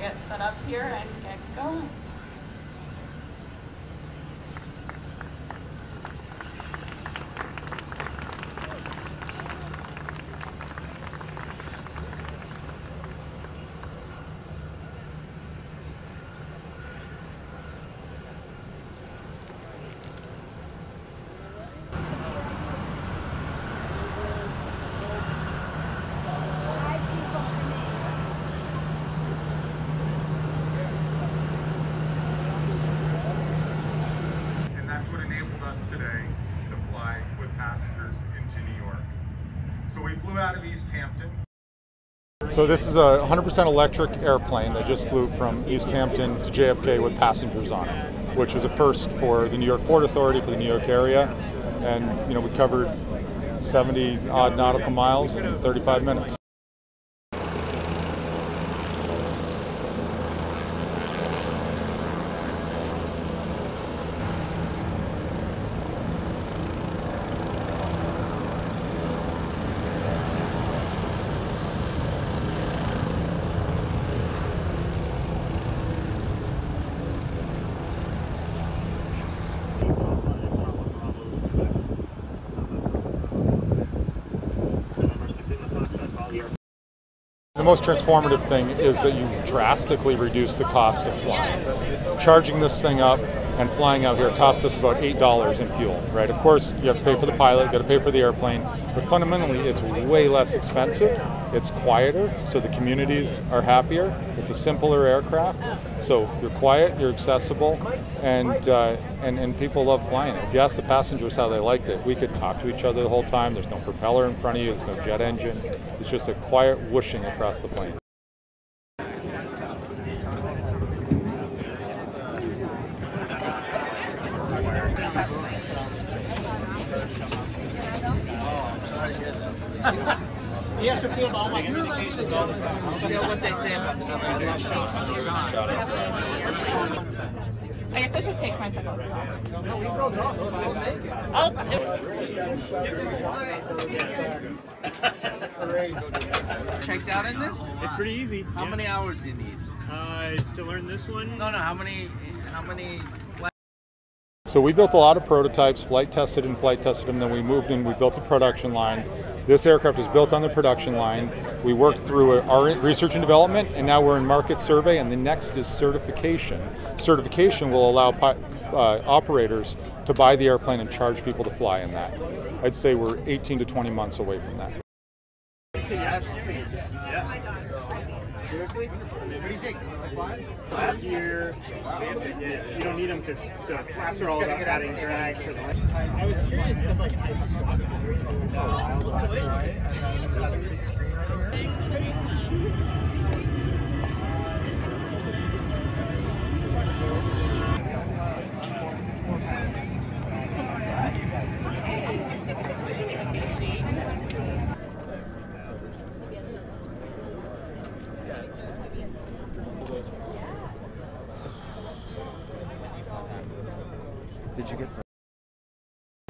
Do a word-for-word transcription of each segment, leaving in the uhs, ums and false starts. get set up here and get going. Today to fly with passengers into New York. So we flew out of East Hampton. So this is a one hundred percent electric airplane that just flew from East Hampton to J F K with passengers on it, which was a first for the New York Port Authority for the New York area. And you know, we covered seventy odd nautical miles in thirty-five minutes. The most transformative thing is that you drastically reduce the cost of flying. Charging this thing up and flying out here cost us about eight dollars in fuel, right? Of course, you have to pay for the pilot, you got to pay for the airplane, but fundamentally it's way less expensive, it's quieter, so the communities are happier, it's a simpler aircraft, so you're quiet, you're accessible, and, uh, and, and people love flying it. If you ask the passengers how they liked it, we could talk to each other the whole time, there's no propeller in front of you, there's no jet engine, it's just a quiet whooshing across the plane. He has to feel all my communications all the time. You know what they say about the shot. I guess I should take my second shot. No, he goes off. We'll make it. Oh. Checked out in this? It's pretty easy. How yeah. many hours do you need? Uh, to learn this one? No, no. How many? How many? So we built a lot of prototypes, flight tested and flight tested them, then we moved in, we built the production line. This aircraft was built on the production line. We worked through our research and development, and now we're in market survey, and the next is certification. Certification will allow uh, operators to buy the airplane and charge people to fly in that. I'd say we're eighteen to twenty months away from that. Seriously? What do you think? Flaps here. You don't need them because flaps are all about adding drag for the last time. I was curious because, like, I was talking Did you get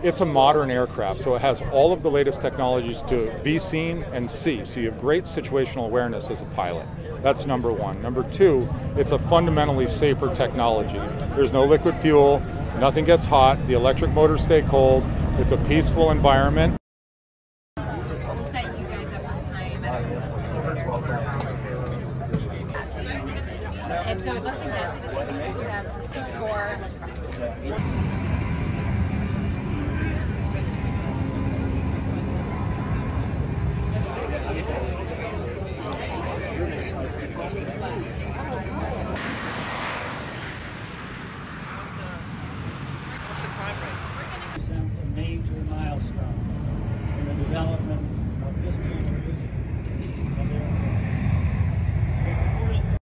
It's a modern aircraft, so it has all of the latest technologies to be seen and see. So you have great situational awareness as a pilot. That's number one. Number two, it's a fundamentally safer technology. There's no liquid fuel, nothing gets hot, the electric motors stay cold, it's a peaceful environment. And so it looks exactly the same as what we have for. It's a major milestone in the development of this generation of aircraft.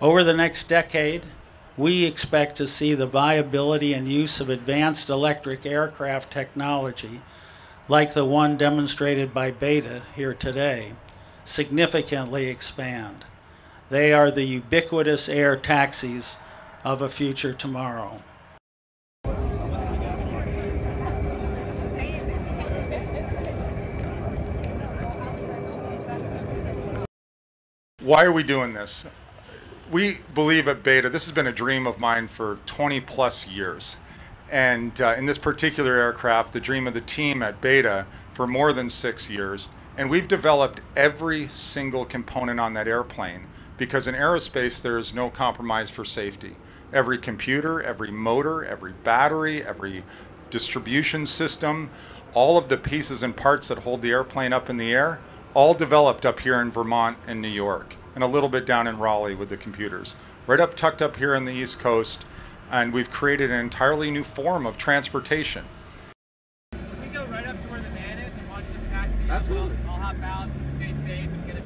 Over the next decade, we expect to see the viability and use of advanced electric aircraft technology, like the one demonstrated by Beta here today, significantly expand. They are the ubiquitous air taxis of a future tomorrow. Why are we doing this? we believe at Beta, this has been a dream of mine for twenty plus years. And uh, in this particular aircraft, the dream of the team at Beta for more than six years. And we've developed every single component on that airplane, because in aerospace, there is no compromise for safety. Every computer, every motor, every battery, every distribution system, all of the pieces and parts that hold the airplane up in the air, all developed up here in Vermont and New York, and a little bit down in Raleigh with the computers. Right up tucked up here on the East Coast, and we've created an entirely new form of transportation. Can we go right up to where the man is and watch him taxi? Absolutely. I'll hop out and stay safe and get a